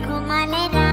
kumale,